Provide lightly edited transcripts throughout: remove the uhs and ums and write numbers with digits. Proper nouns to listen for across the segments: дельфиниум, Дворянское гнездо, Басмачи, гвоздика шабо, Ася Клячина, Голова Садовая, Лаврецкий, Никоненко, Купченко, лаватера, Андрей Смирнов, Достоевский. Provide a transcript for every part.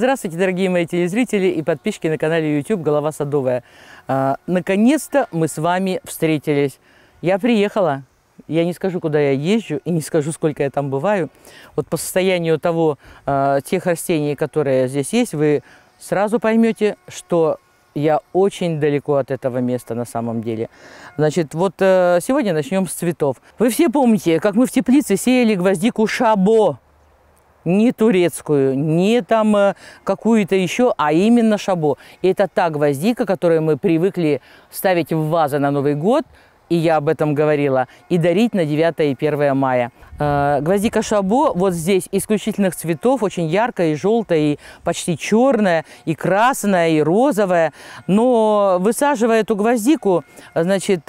Здравствуйте, дорогие мои телезрители и подписчики на канале YouTube «Голова Садовая». Наконец-то мы с вами встретились. Я приехала. Я не скажу, куда я езжу, и не скажу, сколько я там бываю. Вот по состоянию тех растений, которые здесь есть, вы сразу поймете, что я очень далеко от этого места на самом деле. Значит, вот сегодня начнем с цветов. Вы все помните, как мы в теплице сеяли гвоздику шабо. Не турецкую, не там какую-то еще, а именно шабо. И это та гвоздика, которую мы привыкли ставить в вазы на Новый год, и я об этом говорила, и дарить на 9 и 1 мая. Гвоздика шабо вот здесь исключительных цветов, очень яркая, и желтая, и почти черная, и красная, и розовая. Но высаживая эту гвоздику, значит,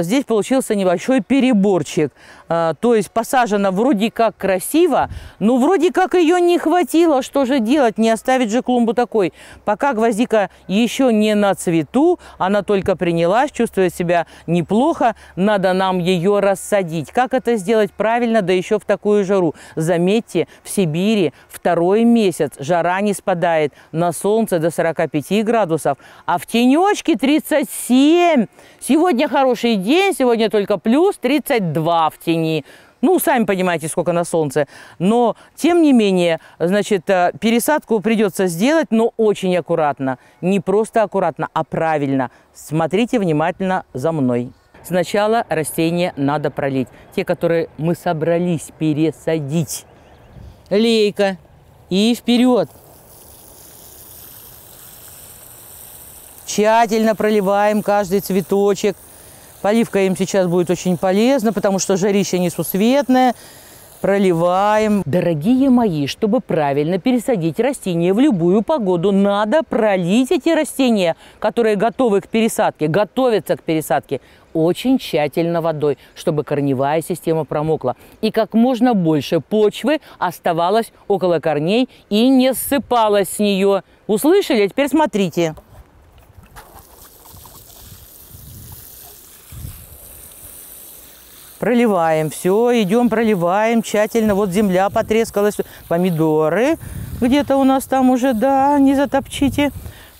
здесь получился небольшой переборчик. То есть посажена вроде как красиво, но вроде как ее не хватило. Что же делать? Не оставить же клумбу такой. Пока гвоздика еще не на цвету, она только принялась, чувствует себя неплохо, надо нам ее рассадить. Как это сделать правильно? Правильно, да еще в такую жару. Заметьте, в Сибири второй месяц жара не спадает, на солнце до 45 градусов, а в тенечке 37. Сегодня хороший день, сегодня только плюс 32 в тени. Ну, сами понимаете, сколько на солнце. Но, тем не менее, значит, пересадку придется сделать, но очень аккуратно. Не просто аккуратно, а правильно. Смотрите внимательно за мной. Сначала растения надо пролить. Те, которые мы собрались пересадить. Лейка. И вперед. Тщательно проливаем каждый цветочек. Поливка им сейчас будет очень полезна, потому что жарище несусветное. Проливаем. Дорогие мои, чтобы правильно пересадить растения в любую погоду, надо пролить эти растения, которые готовы к пересадке, готовятся к пересадке, очень тщательно водой, чтобы корневая система промокла. И как можно больше почвы оставалось около корней и не ссыпалось с нее. Услышали? А теперь смотрите. Проливаем все, идем проливаем тщательно. Вот земля потрескалась, помидоры где-то у нас там уже, да, не затопчите.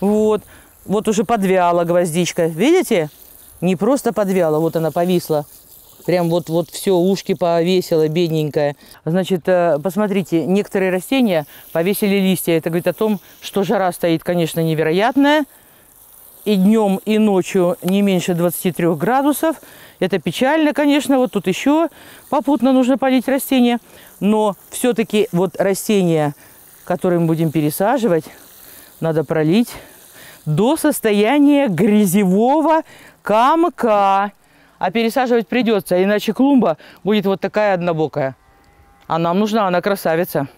Вот, вот уже подвяла гвоздичка, видите? Не просто подвяла, вот она повисла. Прям вот все, ушки повесила, бедненькая. Значит, посмотрите, некоторые растения повесили листья. Это говорит о том, что жара стоит, конечно, невероятная. И днем, и ночью не меньше 23 градусов. Это печально, конечно. Вот тут еще попутно нужно полить растения. Но все-таки вот растения, которые мы будем пересаживать, надо пролить до состояния грязевого комка. А пересаживать придется, иначе клумба будет вот такая однобокая. А нам нужна она красавица.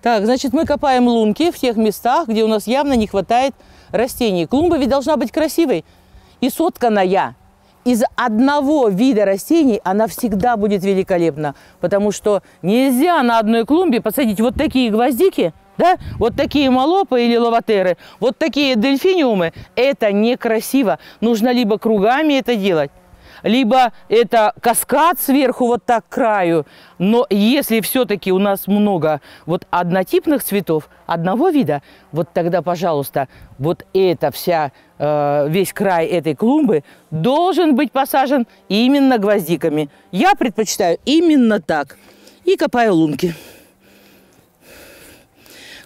Так, значит, мы копаем лунки в тех местах, где у нас явно не хватает растений. Клумба ведь должна быть красивой и сотканная. Из одного вида растений она всегда будет великолепна, потому что нельзя на одной клумбе посадить вот такие гвоздики, да? Вот такие молопы или лаватеры, вот такие дельфиниумы. Это некрасиво. Нужно либо кругами это делать, либо это каскад сверху вот так к краю. Но если все-таки у нас много вот однотипных цветов, одного вида, вот тогда, пожалуйста, вот эта вся, весь край этой клумбы должен быть посажен именно гвоздиками. Я предпочитаю именно так. И копаю лунки.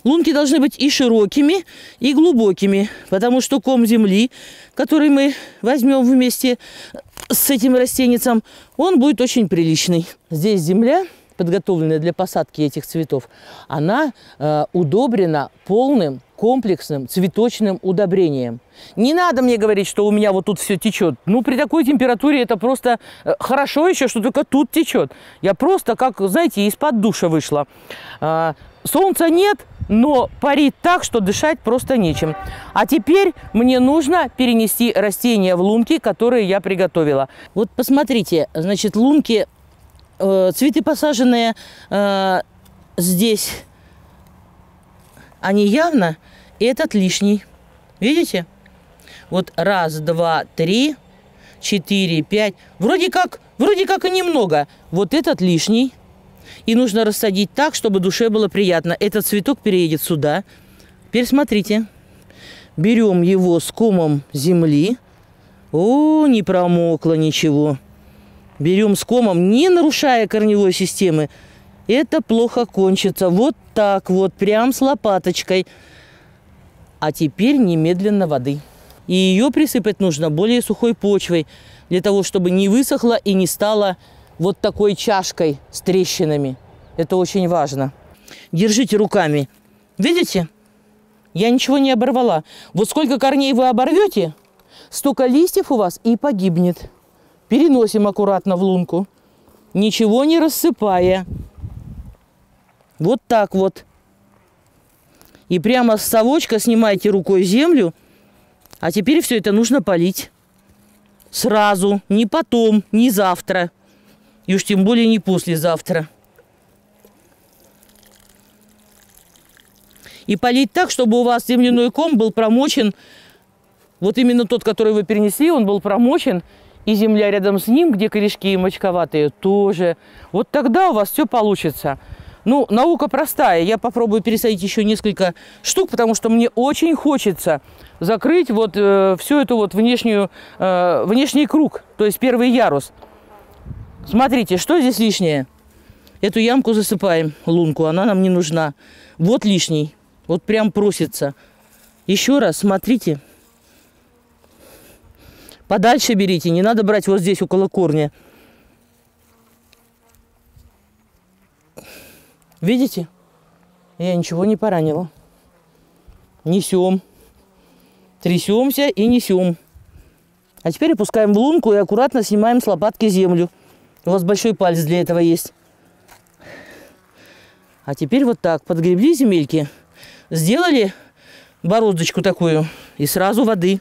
Лунки должны быть и широкими, и глубокими, потому что ком земли, который мы возьмем вместе с этим растеницем, он будет очень приличный. Здесь земля, подготовленная для посадки этих цветов, она удобрена полным комплексным цветочным удобрением. Не надо мне говорить, что у меня вот тут все течет. Ну, при такой температуре это просто хорошо еще, что только тут течет. Я просто, как, знаете, из-под душа вышла. Солнца нет, но парит так, что дышать просто нечем. А теперь мне нужно перенести растения в лунки, которые я приготовила. Вот посмотрите, значит, лунки, цветы посаженные здесь, они явно, этот лишний. Видите? Вот раз, два, три, четыре, пять. Вроде как и немного. Вот этот лишний. И нужно рассадить так, чтобы душе было приятно. Этот цветок переедет сюда. Теперь смотрите. Берем его с комом земли. О, не промокло ничего. Берем с комом, не нарушая корневой системы. Это плохо кончится. Вот так вот, прям с лопаточкой. А теперь немедленно воды. И ее присыпать нужно более сухой почвой, для того, чтобы не высохло и не стало вот такой чашкой с трещинами. Это очень важно. Держите руками. Видите? Я ничего не оборвала. Вот сколько корней вы оборвете, столько листьев у вас и погибнет. Переносим аккуратно в лунку, ничего не рассыпая. Вот так вот. И прямо с совочка снимайте рукой землю. А теперь все это нужно полить. Сразу, не потом, не завтра. И уж тем более не послезавтра. И полить так, чтобы у вас земляной ком был промочен. Вот именно тот, который вы перенесли, он был промочен. И земля рядом с ним, где корешки мочковатые, тоже. Вот тогда у вас все получится. Ну, наука простая. Я попробую пересадить еще несколько штук, потому что мне очень хочется закрыть вот всю эту вот внешний круг, то есть первый ярус. Смотрите, что здесь лишнее? Эту ямку засыпаем, лунку, она нам не нужна. Вот лишний, вот прям просится. Еще раз, смотрите. Подальше берите, не надо брать вот здесь около корня. Видите? Я ничего не поранила. Несем. Трясемся и несем. А теперь опускаем в лунку и аккуратно снимаем с лопатки землю. У вас большой палец для этого есть. А теперь вот так. Подгребли земельки. Сделали бороздочку такую. И сразу воды.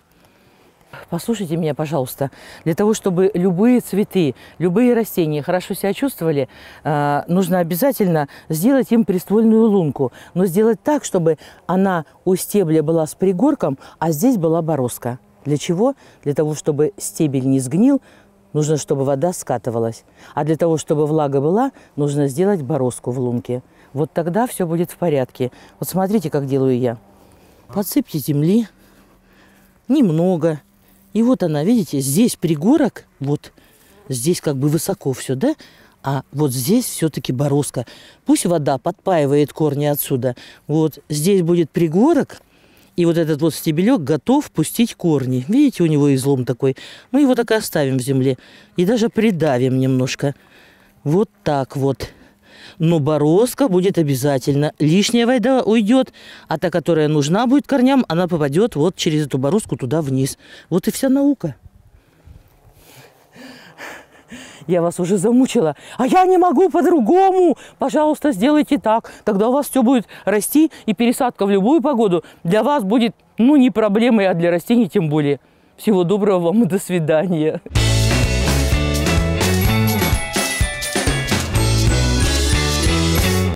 Послушайте меня, пожалуйста. Для того, чтобы любые цветы, любые растения хорошо себя чувствовали, нужно обязательно сделать им приствольную лунку. Но сделать так, чтобы она у стебля была с пригорком, а здесь была бороздка. Для чего? Для того, чтобы стебель не сгнил, нужно, чтобы вода скатывалась. А для того, чтобы влага была, нужно сделать бороздку в лунке. Вот тогда все будет в порядке. Вот смотрите, как делаю я. Подсыпьте земли. Немного. И вот она, видите, здесь пригорок, вот здесь как бы высоко все, да? А вот здесь все-таки бороздка. Пусть вода подпаивает корни отсюда. Вот здесь будет пригорок, и вот этот вот стебелек готов пустить корни. Видите, у него излом такой. Мы его так и оставим в земле. И даже придавим немножко. Вот так вот. Но бороздка будет обязательно. Лишняя вода уйдет, а та, которая нужна будет корням, она попадет вот через эту бороздку туда вниз. Вот и вся наука. Я вас уже замучила. А я не могу по-другому. Пожалуйста, сделайте так. Тогда у вас все будет расти, и пересадка в любую погоду для вас будет, ну, не проблемой, а для растений тем более. Всего доброго вам и до свидания.